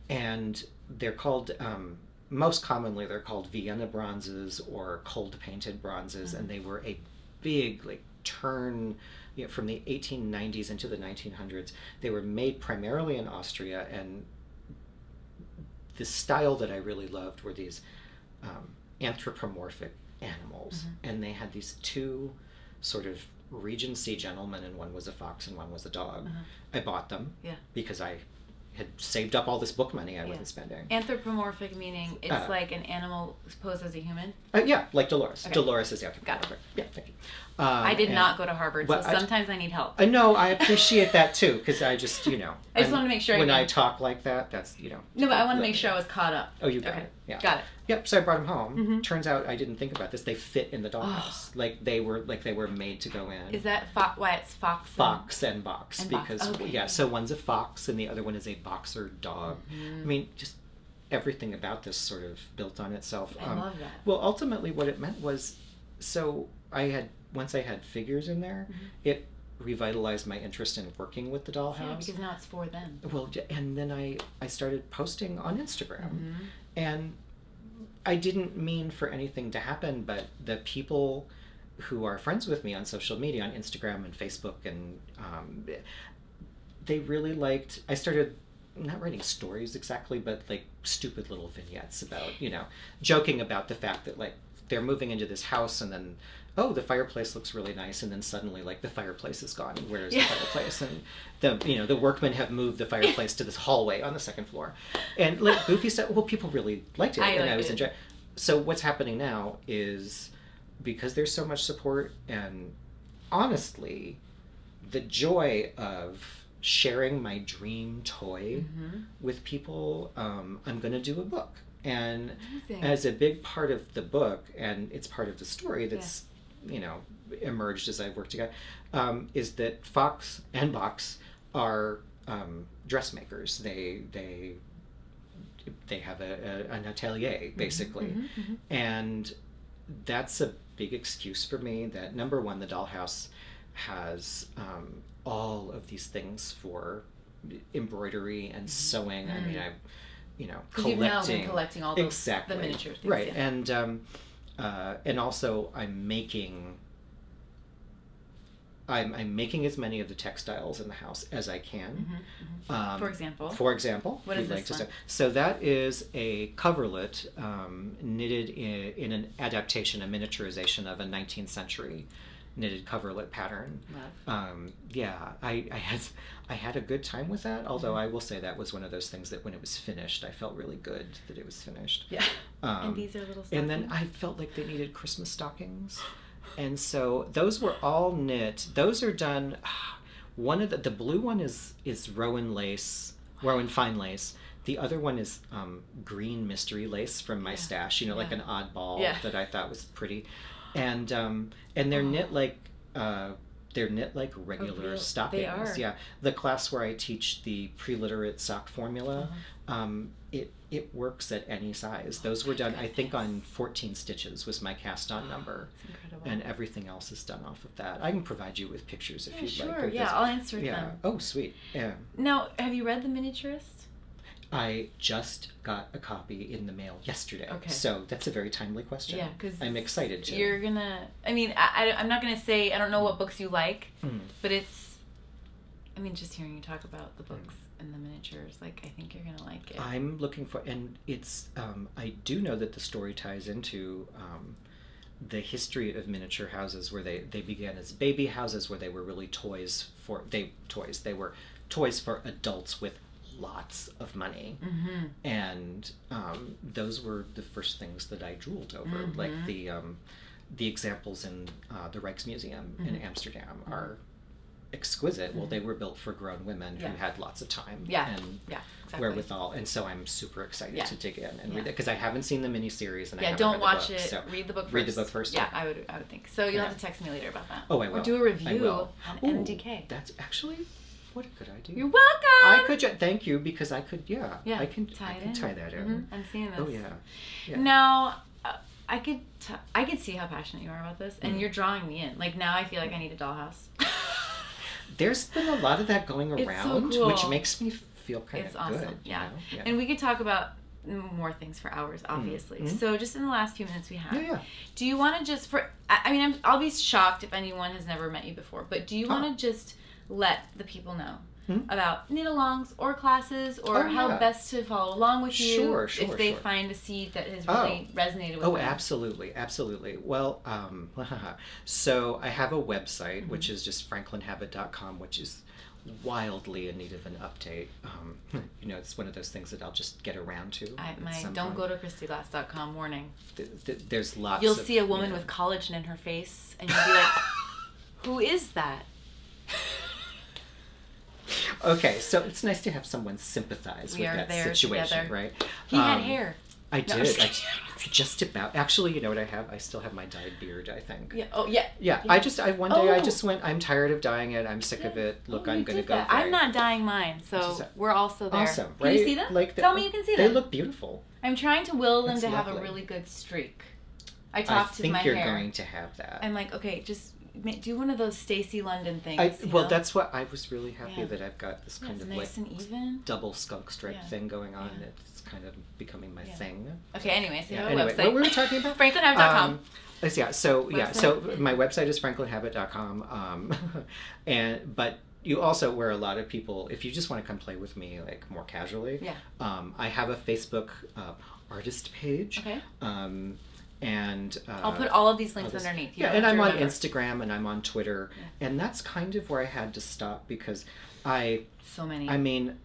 And they're called, um, most commonly they're called Vienna bronzes or cold painted bronzes. Mm-hmm. And they were a big, like, turn, you know, from the eighteen nineties into the nineteen hundreds. They were made primarily in Austria. And the style that I really loved were these um, anthropomorphic animals, mm-hmm. and they had these two sort of Regency gentlemen, and one was a fox and one was a dog. Uh-huh. I bought them yeah. because I had saved up all this book money I yeah. wasn't spending. Anthropomorphic meaning it's uh, like an animal posed as a human? Uh, yeah, like Dolores. Okay. Dolores is anthropomorphic. Got it. Yeah, thank you. Um, I did and, not go to Harvard, so I, sometimes I need help. I know, I appreciate that too, because I just, you know. I just want to make sure. When I, I talk like that, that's, you know. No, but I want to make sure I was caught up. Oh, you got okay. it. Yeah. Got it. Yep, so I brought them home. Mm-hmm. Turns out I didn't think about this. They fit in the dollhouse. Oh. Like they were like they were made to go in. Is that fo why it's fox? Fox and, and box. And because, box. Okay. yeah, so one's a fox and the other one is a boxer dog. Mm-hmm. I mean, just everything about this sort of built on itself. I um, love that. Well, ultimately what it meant was, so I had, once I had figures in there, mm-hmm. it revitalized my interest in working with the dollhouse. Yeah, because now it's for them. Well, and then I, I started posting on Instagram. Mm-hmm. And I didn't mean for anything to happen, but the people who are friends with me on social media, on Instagram and Facebook, and um, they really liked, I started not writing stories exactly, but like stupid little vignettes about, you know, joking about the fact that like they're moving into this house and then, oh, the fireplace looks really nice, and then suddenly like the fireplace is gone. Where is yeah. the fireplace? And the, you know, the workmen have moved the fireplace to this hallway on the second floor, and like goofy stuff. Well, people really liked it, I and liked I was enjoying. So what's happening now is, because there's so much support, and honestly, the joy of sharing my dream toy mm-hmm. with people, um, I'm going to do a book, and amazing. As a big part of the book, and it's part of the story that's. Yeah. you know, emerged as I worked together, um, is that fox and box are um, dressmakers. They they they have a, a, an atelier, basically. Mm-hmm, mm-hmm. And that's a big excuse for me that, number one, the dollhouse has um, all of these things for embroidery and sewing. Mm. I mean, I, you know, collecting. You've now been collecting all those, exactly, the miniature things. Right, yeah. and, um, uh, and also I'm making... I'm, I'm making as many of the textiles in the house as I can. Mm-hmm, mm-hmm. Um, for example? For example. What is this one? So that is a coverlet um, knitted in, in an adaptation, a miniaturization of a nineteenth century knitted coverlet pattern. Love. Um, yeah, I, I, had, I had a good time with that, although mm-hmm. I will say that was one of those things that when it was finished, I felt really good that it was finished. Yeah, um, and these are little stockings. And then I felt like they needed Christmas stockings. And so those were all knit. Those are done. One of the the blue one is is Rowan lace, Rowan fine lace. The other one is um, green mystery lace from my yeah. stash. You know, yeah. like an oddball yeah. that I thought was pretty. And um, and they're oh. knit like uh, they're knit like regular oh, really? stockings. They are. Yeah, the class where I teach the pre-literate sock formula, uh-huh. um, it it works at any size. Those oh were done, goodness. I think, on fourteen stitches was my cast on oh, number. That's incredible. And everything else is done off of that. I can provide you with pictures if yeah, you'd sure. like. Sure, yeah, I'll answer yeah. them. Oh, sweet. Yeah. Now, have you read The Miniaturist? I just got a copy in the mail yesterday. Okay. So that's a very timely question. Yeah, because I'm excited to. You're going to, I mean, I, I, I'm not going to say, I don't know what books you like, mm. but it's, I mean, just hearing you talk about the books. Mm. And the miniatures, like, I think you're gonna like it. I'm looking for, and it's, um, I do know that the story ties into um, the history of miniature houses, where they, they began as baby houses, where they were really toys for, they, toys, they were toys for adults with lots of money. Mm-hmm. And um, those were the first things that I drooled over, mm-hmm. like the, um, the examples in uh, the Rijksmuseum mm-hmm. in Amsterdam mm-hmm. are exquisite. Well, they were built for grown women yeah. who had lots of time yeah. and yeah, exactly. wherewithal, and so I'm super excited yeah. to dig in and yeah. read it, because I haven't seen the miniseries and yeah, I haven't don't read watch the book, it. So read the book first. Read the book first. Yeah, I would. I would think so. You'll yeah. have to text me later about that. Oh, I will. Or do a review on Ooh, M D K. That's actually what could I do? You're welcome. I could thank you because I could. Yeah, yeah. I can tie I can in. tie that in. Mm-hmm. I'm seeing this. Oh yeah. yeah. Now. Uh, I could t I could see how passionate you are about this, and mm. you're drawing me in. Like, now I feel like I need a dollhouse. There's been a lot of that going around, so cool. which makes me feel kind it's of awesome. good. Yeah. You know? yeah, and we could talk about more things for hours, obviously. Mm-hmm. So just in the last few minutes we have, yeah, yeah. do you want to just for? I mean, I'm, I'll be shocked if anyone has never met you before, but do you want to oh. just let the people know mm-hmm. about knit-alongs or classes, or oh, yeah. how best to follow along with you sure, sure, if they sure. find a seed that has really oh. resonated with oh, them? Oh, absolutely, absolutely. Well, um, so I have a website, mm-hmm. which is just franklin habit dot com, which is wildly in need of an update. Um, you know, it's one of those things that I'll just get around to. I, my, don't point. go to kristy glass dot com, warning. Th th there's lots You'll of, see a woman you know, with collagen in her face, and you'll be like, who is that? Okay, so it's nice to have someone sympathize we with that situation, together. right? He um, had hair. I no, did. I, just about. Actually, you know what I have? I still have my dyed beard, I think. Yeah. Oh, yeah. Yeah. yeah. I just, I one day oh. I just went, I'm tired of dyeing it. I'm sick yeah. of it. Look, oh, I'm going to go for it. I'm not dyeing mine, so just, uh, we're also there. Awesome, right? Can you see them? Like the, Tell me you can see them. They look beautiful. I'm trying to will them That's to lovely. have a really good streak. I talked to my hair. I think you're going to have that. I'm like, okay, just... do one of those Stacey London things. I, well, know? that's what I was really happy yeah. that I've got this kind yeah, of nice like and even. double skunk stripe yeah. thing going on. Yeah. It's kind of becoming my yeah. thing. Okay, anyway, so yeah, anyway, website. What were we talking about? franklin habit dot com. Um, yeah, so website? yeah, so my website is franklin habit dot com, um, and but you also where a lot of people, if you just want to come play with me like more casually, yeah. um, I have a Facebook uh, artist page. Okay. Um, and uh, I'll put all of these links this, underneath. You yeah, and I'm on remember. Instagram and I'm on Twitter, yeah. and that's kind of where I had to stop because I so many. I mean,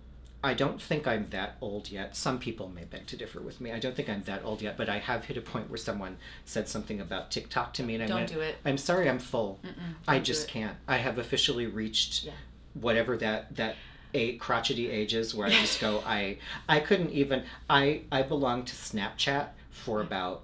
I don't think I'm that old yet. Some people may beg to differ with me. I don't think I'm that old yet, but I have hit a point where someone said something about TikTok to me, and I don't went, do it. I'm sorry, I'm full. Mm -mm, I just can't. I have officially reached yeah. whatever that that. a crotchety ages where I just go. I I couldn't even. I I belong to Snapchat for yeah. about.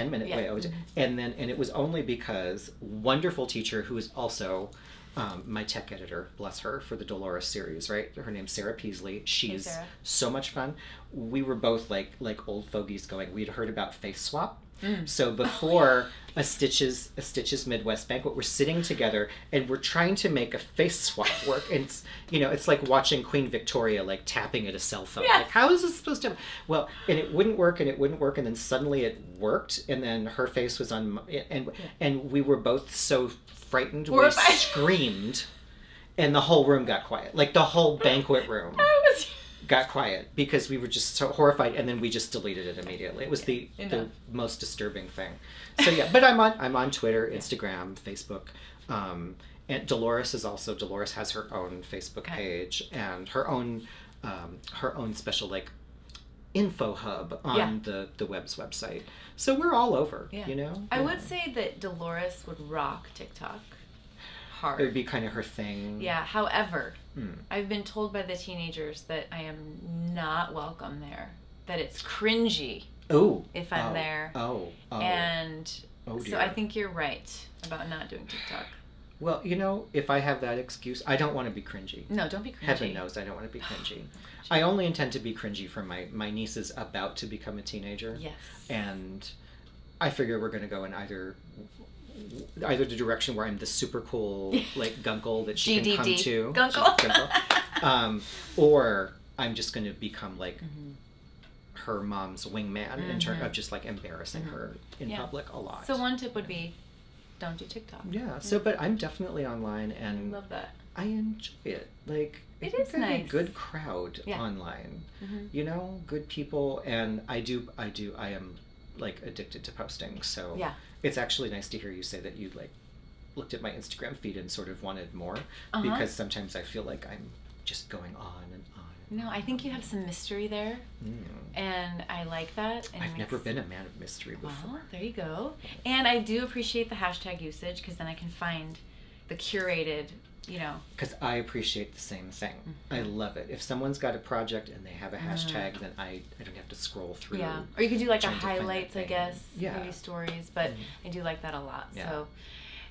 ten minute yeah. way I was, and then and it was only because wonderful teacher who is also um, my tech editor, bless her, for the Dolores series, right? Her name's Sarah Peasley. She's hey, Sarah. so much fun. We were both like like old fogies going. We'd heard about face swap, Mm. So before oh, yeah. a Stitches a Stitches Midwest banquet, we're sitting together and we're trying to make a face swap work. And it's, you know, it's like watching Queen Victoria like tapping at a cell phone. Yes. Like, how is this supposed to? Well, and it wouldn't work, and it wouldn't work, and then suddenly it worked, and then her face was on, my, and yeah. and we were both so frightened or we screamed, and the whole room got quiet. Like the whole banquet room. was... got quiet because we were just so horrified, and then we just deleted it immediately. It was the, the most disturbing thing. So yeah, but I'm on I'm on Twitter, Instagram, yeah. Facebook, um, and Dolores is also Dolores has her own Facebook page and her own um, her own special like info hub on yeah. the the W E B S website. So we're all over. Yeah. You know, I yeah. would say that Dolores would rock TikTok. Hard. It would be kind of her thing. Yeah. However, mm. I've been told by the teenagers that I am not welcome there. That it's cringy. Ooh, if I'm oh. there. Oh. Oh. And oh, dear. So I think you're right about not doing TikTok. Well, you know, if I have that excuse, I don't want to be cringy. No, don't be cringy. Heaven knows I don't want to be cringy. I only intend to be cringy for my my niece is about to become a teenager. Yes. And I figure we're going to go in either. Either the direction where I'm the super cool like gunkle that she G D D. Can come to, gunkle. gunkle. Um, or I'm just going to become like mm-hmm. her mom's wingman mm-hmm. in terms of just like embarrassing mm-hmm. her in yeah. public a lot. So one tip would be, don't do TikTok. Yeah. Mm-hmm. So, but I'm definitely online, and I love that. I enjoy it. Like it is nice. A good crowd yeah. online. Mm-hmm. You know, good people, and I do, I do, I am. like addicted to posting, so yeah. it's actually nice to hear you say that you like looked at my Instagram feed and sort of wanted more uh-huh. because sometimes I feel like I'm just going on and on. No, I think you have some mystery there, mm. and I like that. And I've never been a man of mystery before. Well, there you go. And I do appreciate the hashtag usage because then I can find the curated, you know. Because I appreciate the same thing. Mm-hmm. I love it. If someone's got a project and they have a hashtag, mm. then I, I don't have to scroll through. Yeah, or you could do like a highlights, I guess, yeah. maybe stories, but mm-hmm. I do like that a lot. Yeah. So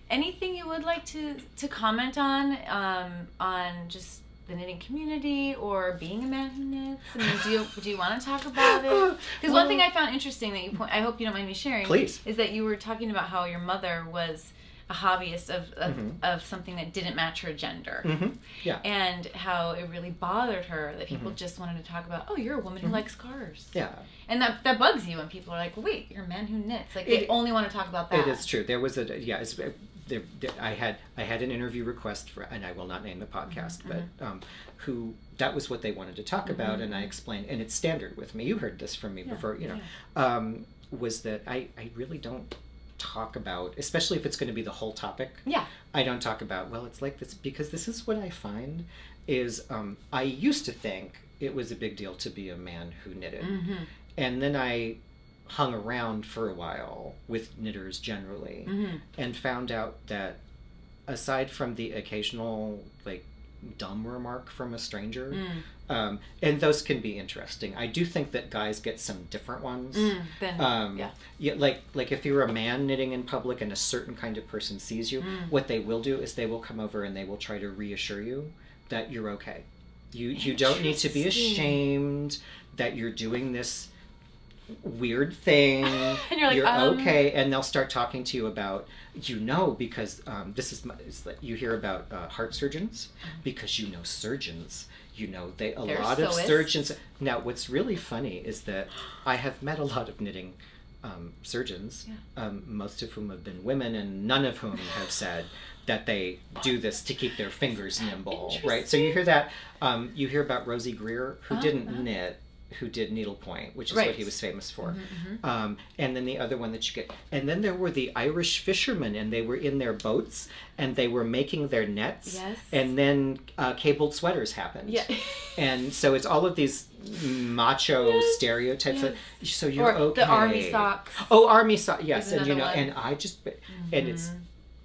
anything you would like to, to comment on, um, on just the knitting community or being a man who knits? I mean, do you, do you want to talk about it? Because well, one thing I found interesting that you point, I hope you don't mind me sharing. Please. Is that you were talking about how your mother was a hobbyist of of, mm-hmm. of something that didn't match her gender, mm-hmm. yeah, and how it really bothered her that people mm-hmm. just wanted to talk about, oh, you're a woman who mm-hmm. likes cars, yeah, and that that bugs you when people are like, wait, you're a man who knits, like it, they only want to talk about that. It is true. There was a yeah, it's, there, there, I had I had an interview request for, and I will not name the podcast, mm-hmm. but um, who that was what they wanted to talk mm-hmm. about, and I explained, and it's standard with me. You heard this from me yeah. before, you know, yeah. um, was that I I really don't. talk about, especially if it's going to be the whole topic. Yeah. I don't talk about, well, it's like this, because this is what I find is um, I used to think it was a big deal to be a man who knitted. Mm-hmm. And then I hung around for a while with knitters generally mm-hmm. and found out that aside from the occasional like dumb remark from a stranger, mm. um, and those can be interesting. I do think that guys get some different ones. Mm, then, um, yeah. yeah, like like if you're a man knitting in public and a certain kind of person sees you, mm. what they will do is they will come over and they will try to reassure you that you're okay. You you don't need to be ashamed that you're doing this weird thing. And you're like, you're um... okay, and they'll start talking to you about, you know, because um, this is my, it's like you hear about uh, heart surgeons because you know surgeons, you know they a They're lot so of surgeons. Now, what's really funny is that I have met a lot of knitting um, surgeons, yeah. um, most of whom have been women, and none of whom have said that they do this to keep their fingers nimble, right? So you hear that. Um, you hear about Rosie Greer, who oh, didn't wow. knit. Who did needlepoint, which is right. what he was famous for. Mm-hmm, mm-hmm. Um, and then the other one that you get, and then there were the Irish fishermen, and they were in their boats, and they were making their nets, yes. and then uh, cabled sweaters happened. Yeah. And so it's all of these macho yes. stereotypes. Yes. That, so you're or okay. the army socks. Oh, army socks, yes. And you know, one. and I just, mm-hmm. and it's,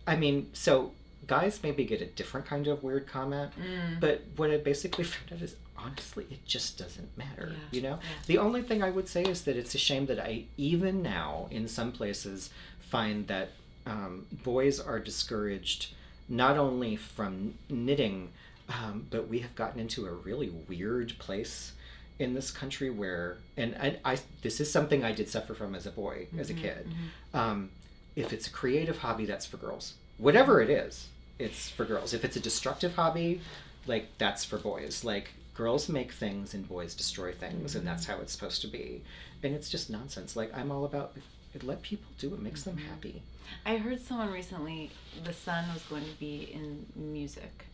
I mean, so guys maybe get a different kind of weird comment, mm. but what I basically found out is, honestly, it just doesn't matter, yeah. you know? Yeah. The only thing I would say is that it's a shame that I, even now, in some places, find that um, boys are discouraged not only from knitting, um, but we have gotten into a really weird place in this country where, and I, I this is something I did suffer from as a boy, mm-hmm, as a kid. Mm-hmm. Um, if it's a creative hobby, that's for girls. Whatever it is, it's for girls. If it's a destructive hobby, like, that's for boys. Like, girls make things and boys destroy things, mm-hmm, and that's how it's supposed to be. And it's just nonsense. Like, I'm all about, let people do what makes them happy. I heard someone recently, the son was going to be in music,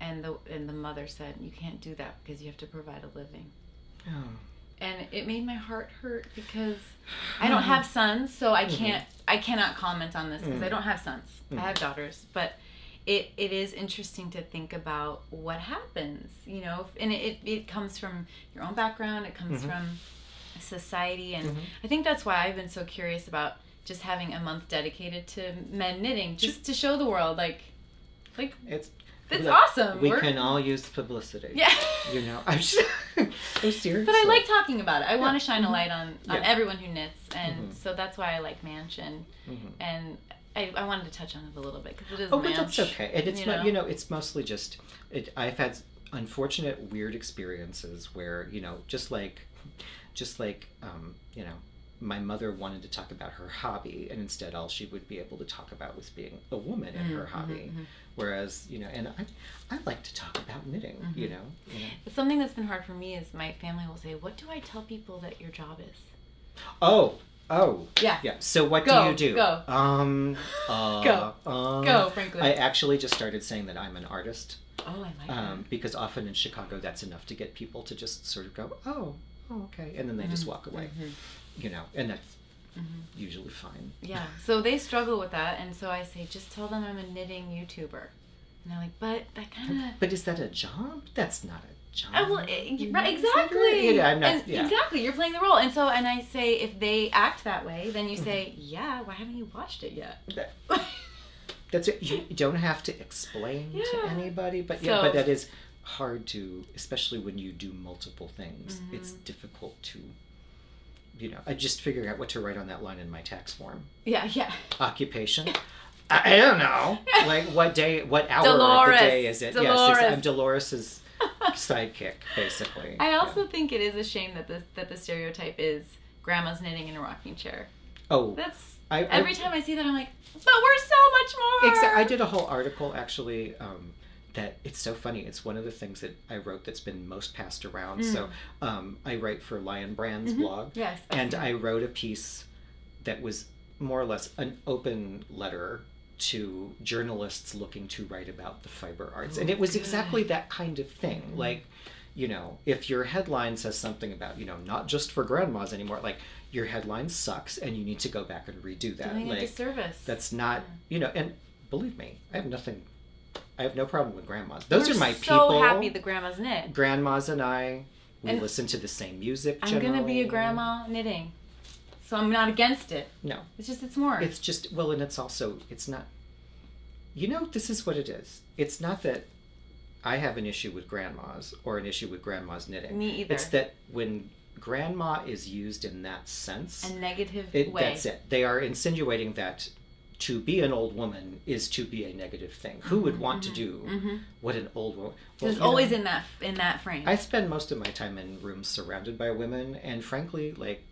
and the and the mother said, you can't do that because you have to provide a living. Oh. And it made my heart hurt because I don't have sons, so I can't, mm-hmm, I cannot comment on this because, mm, I don't have sons. Mm. I have daughters, but it, it is interesting to think about what happens, you know, and it, it comes from your own background, it comes, mm-hmm, from society, and mm-hmm, I think that's why I've been so curious about just having a month dedicated to men knitting, just to show the world, like, like it's it's look, awesome. We We're... can all use publicity. Yeah, you know, I'm just, I'm serious. But I like talking about it. I yeah. want to shine a light on on yeah. everyone who knits, and mm-hmm, so that's why I like MANCH, and mm-hmm, and I, I wanted to touch on it a little bit because it is. Oh, MANCH, but that's okay, and it's you not know? you know it's mostly just it. I've had unfortunate weird experiences where you know just like. Just like, um, you know, my mother wanted to talk about her hobby, and instead all she would be able to talk about was being a woman in mm-hmm, her hobby. Mm-hmm. Whereas, you know, and I, I like to talk about knitting, mm-hmm, you know, you know. Something that's been hard for me is my family will say, what do I tell people that your job is? Oh, oh. Yeah. Yeah. So what go, do you do? Go. Um, uh, go. Um, go, Franklin. I actually just started saying that I'm an artist. Oh, I like um, that. Because often in Chicago, that's enough to get people to just sort of go, oh. Oh, okay. And then they mm-hmm, just walk away, mm-hmm, you know, and that's mm-hmm, usually fine. Yeah. So they struggle with that. And so I say, just tell them I'm a knitting YouTuber. And they're like, but that kind of... But is that a job? That's not a job. Oh, well, it, right, exactly. Yeah, I'm not, yeah. Exactly. You're playing the role. And so, and I say, if they act that way, then you say, mm-hmm, yeah, why haven't you watched it yet? That, that's it. You don't have to explain yeah. to anybody, but yeah, so, but that is... hard to, especially when you do multiple things, mm-hmm, it's difficult to, you know, I just figured out what to write on that line in my tax form. Yeah, yeah. Occupation. I, I don't know. Like what day, what hour Dolores. of the day is it? Dolores. Yes, I'm Dolores's sidekick, basically. I also yeah. think it is a shame that the, that the stereotype is grandma's knitting in a rocking chair. Oh. That's, I, every I, time I see that I'm like, but we're so much more. Exactly. I did a whole article actually, um, that it's so funny. It's one of the things that I wrote that's been most passed around. Mm. So um, I write for Lion Brand's mm-hmm. blog. Yes. And right. I wrote a piece that was more or less an open letter to journalists looking to write about the fiber arts. Oh, and it was good. Exactly that kind of thing. Mm-hmm. Like, you know, if your headline says something about, you know, not just for grandmas anymore, like your headline sucks and you need to go back and redo that. Doing like, a disservice. That's not, yeah. you know, and believe me, I have nothing... I have no problem with grandmas. Those We're are my so people. So happy the grandmas knit. Grandmas and I, we and listen to the same music. I'm generally. gonna be a grandma knitting, so I'm not against it. No, it's just it's more. It's just well, and it's also it's not. You know, this is what it is. It's not that I have an issue with grandmas or an issue with grandmas knitting. Me either. It's that when grandma is used in that sense, a negative it, way. That's it. They are insinuating that. To be an old woman is to be a negative thing. Who would want mm-hmm. to do mm-hmm. what an old woman... Well, There's always know, in that in that frame. I spend most of my time in rooms surrounded by women, and frankly, like,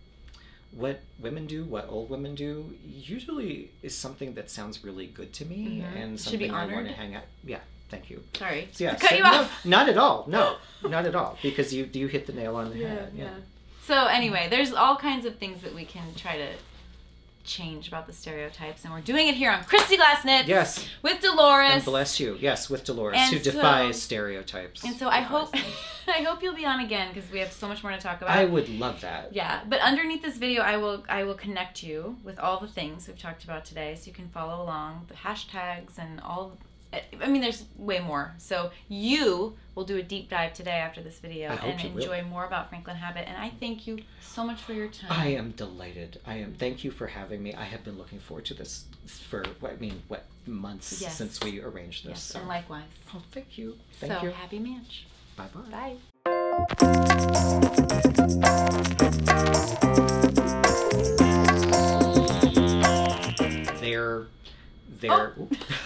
what women do, what old women do, usually is something that sounds really good to me, mm-hmm. and something Should be honored. I want to hang out... Yeah, thank you. Sorry, so, yeah, to cut so, you off. No, not at all, no, not at all, because you, you hit the nail on the yeah, head. Yeah. yeah. So anyway, there's all kinds of things that we can try to... change about the stereotypes, and we're doing it here on Kristy Glass Knits. Yes, with Dolores. And bless you. Yes, with Dolores, and who so, defies stereotypes. And so I hope, I hope you'll be on again because we have so much more to talk about. I would love that. Yeah, but underneath this video, I will, I will connect you with all the things we've talked about today, so you can follow along the hashtags and all. I mean, there's way more. So you will do a deep dive today after this video and enjoy will. more about Franklin Habit. And I thank you so much for your time. I am delighted. I am. Thank you for having me. I have been looking forward to this for, I mean, what, months yes. since we arranged this. Yes, so. And likewise. Oh, thank you. Thank so, you. So happy MANCH. Bye-bye. Bye. They're, they're... Oh.